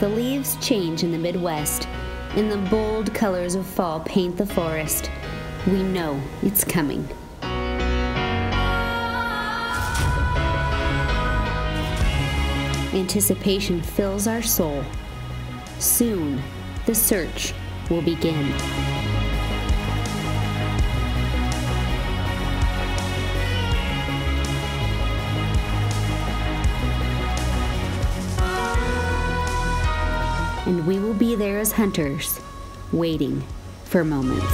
the leaves change in the Midwest, and the bold colors of fall paint the forest. We know it's coming. Anticipation fills our soul. Soon, the search will begin. And we will be there as hunters, waiting for moments.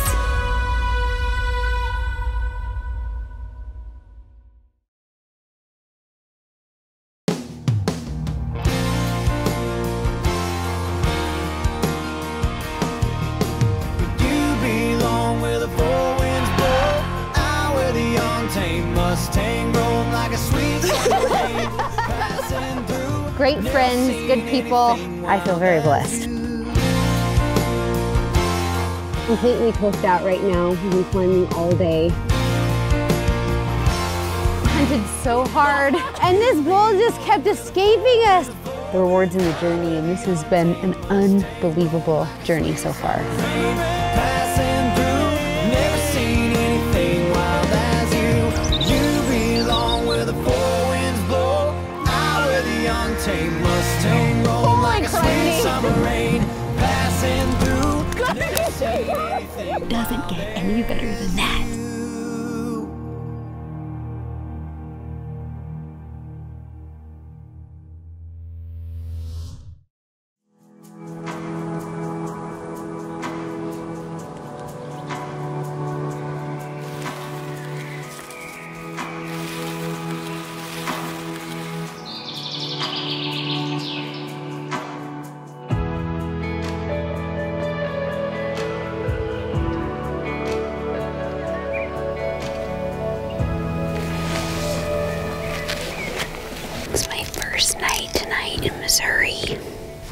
Great friends, good people. I feel very blessed. Completely cooked out right now. We've been climbing all day. Hunted so hard, and this bull just kept escaping us. The rewards in the journey, and this has been an unbelievable journey so far. Oh my God! It doesn't get any better than that. First night tonight in Missouri.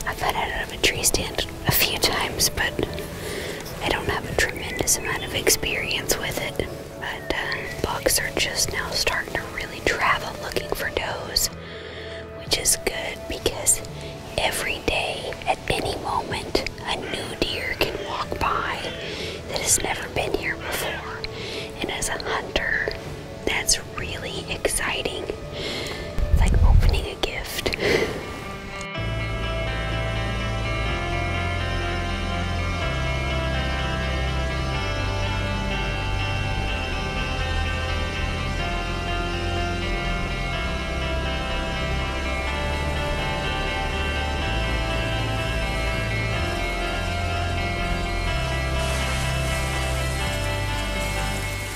I've had it out of a tree stand a few times, but I don't have a tremendous amount of experience with it. But bucks are just now starting to really travel looking for does, which is good because every day, at any moment, a new deer can walk by that has never been here before. And as a hunter, that's really exciting. It's like opening a gift.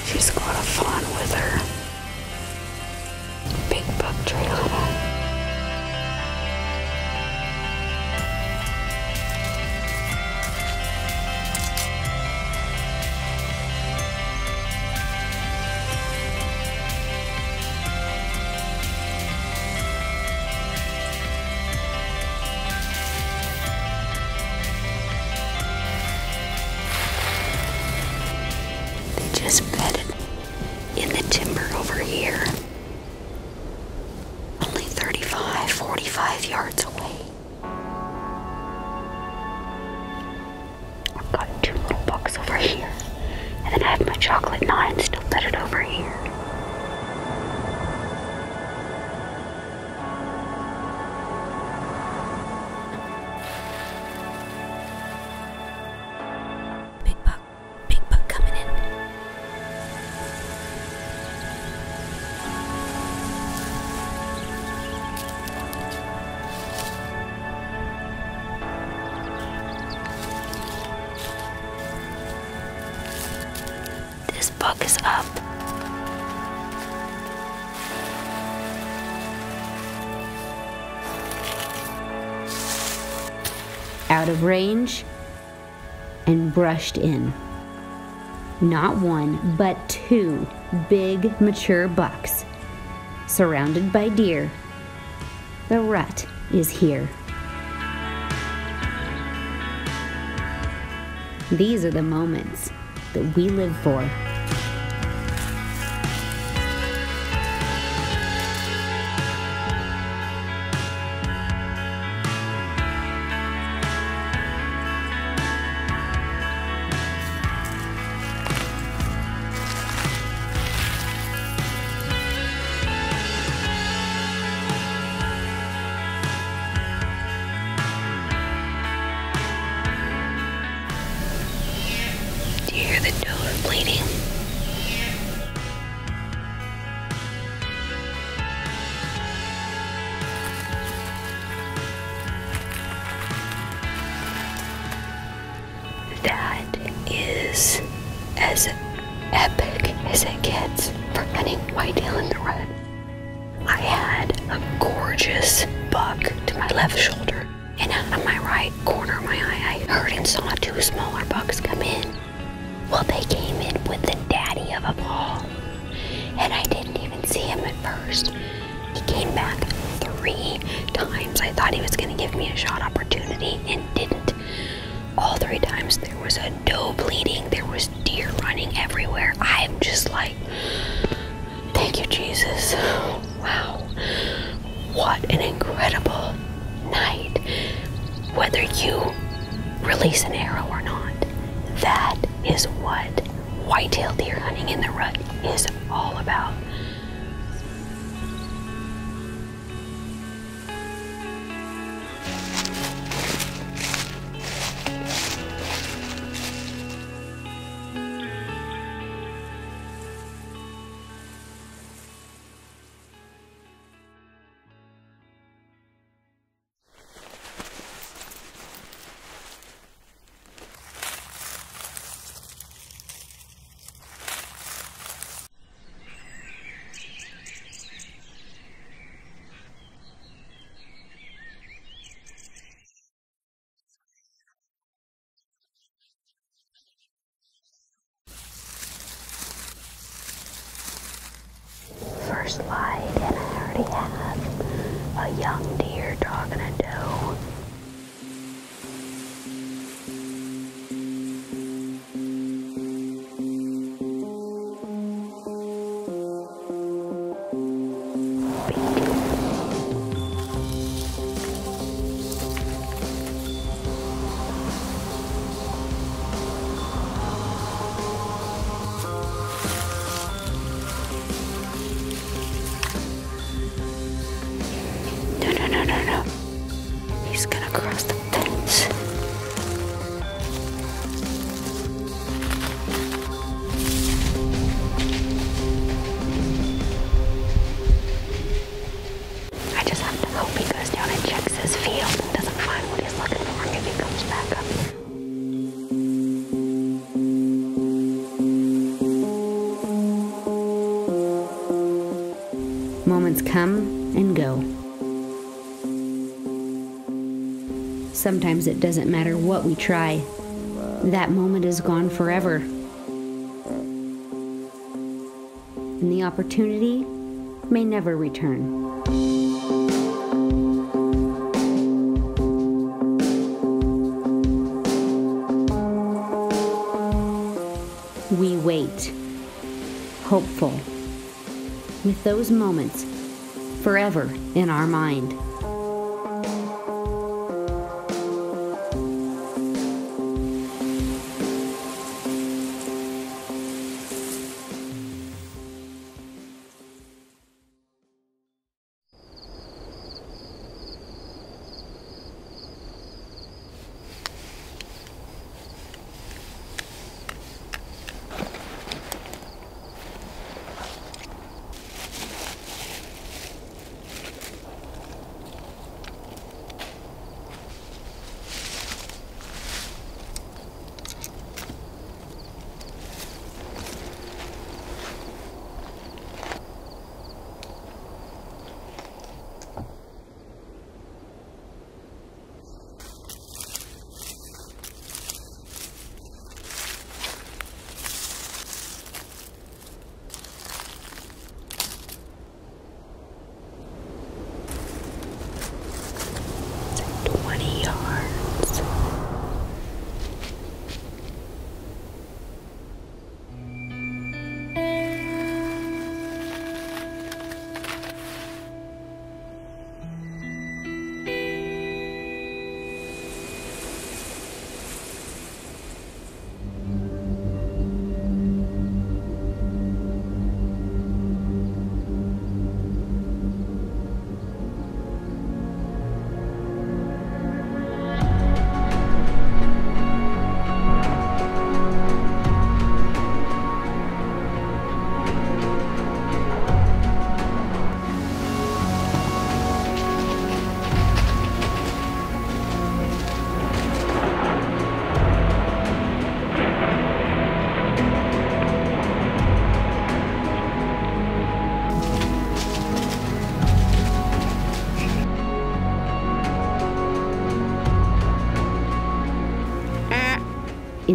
She's got a fawn with her. Big buck trail on her. They just bedded in the timber over here. 45 yards away. I've got two little bucks over here, and then I have my chocolate nine still bedded over here. This buck is up. Out of range and brushed in. Not one, but two big mature bucks. Surrounded by deer. The rut is here. These are the moments that we live for. epic as it gets for any whitetail in the rut. I had a gorgeous buck to my left shoulder, and out of my right corner of my eye, I heard and saw two smaller bucks come in. Well, they came in with the daddy of them all, and I didn't even see him at first. He came back 3 times. I thought he was going to give me a shot opportunity and didn't. All 3 times there was a doe bleeding, there was deer running everywhere. I'm just like, thank you, Jesus. Wow, what an incredible night. Whether you release an arrow or not, that is what whitetail deer hunting in the rut is all about. Slide, and I already have a young deer, dog, and a doe. No. He's gonna cross the fence. I just have to hope he goes down and checks his field and doesn't find what he's looking for if he comes back up here. Moments come and go. Sometimes it doesn't matter what we try. That moment is gone forever. And the opportunity may never return. We wait, hopeful, with those moments forever in our mind.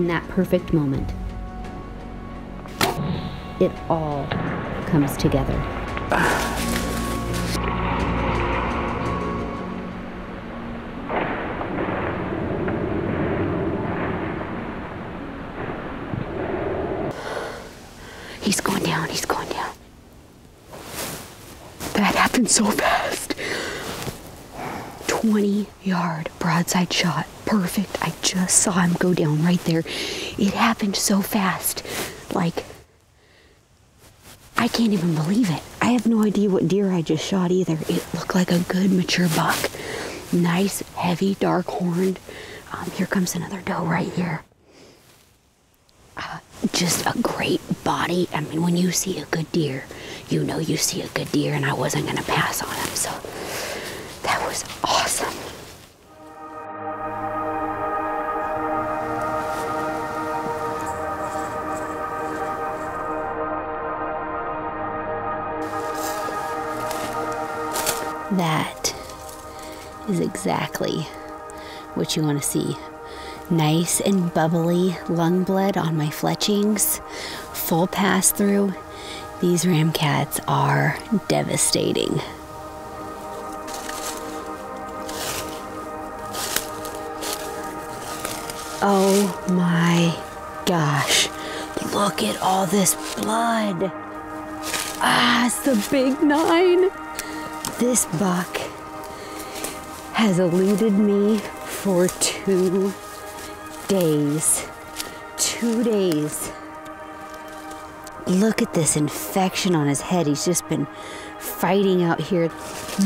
in that perfect moment. It all comes together. He's going down, he's going down. That happened so fast. 20-yard broadside shot, perfect. I just saw him go down right there. It happened so fast, like, I can't even believe it. I have no idea what deer I just shot either. It looked like a good mature buck. Nice, heavy, dark horned. Here comes another doe right here. Just a great body. I mean, when you see a good deer, you know you see a good deer, and I wasn't gonna pass on him, so that was awesome. That is exactly what you want to see. Nice and bubbly lung blood on my fletchings, full pass through. These ramcats are devastating. Oh my gosh, look at all this blood. Ah, it's the big nine. This buck has eluded me for 2 days. 2 days. Look at this infection on his head. He's just been fighting out here.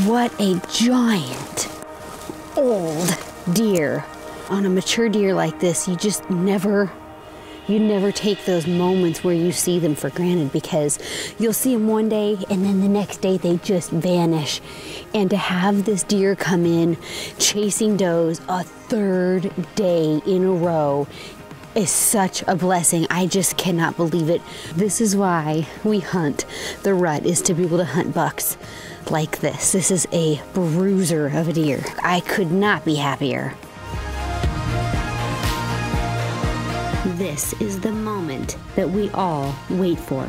What a giant old deer. On a mature deer like this, you just never, you never take those moments where you see them for granted, because you'll see them one day and then the next day they just vanish. And to have this deer come in chasing does a third day in a row is such a blessing. I just cannot believe it. This is why we hunt the rut, is to be able to hunt bucks like this. This is a bruiser of a deer. I could not be happier. This is the moment that we all wait for.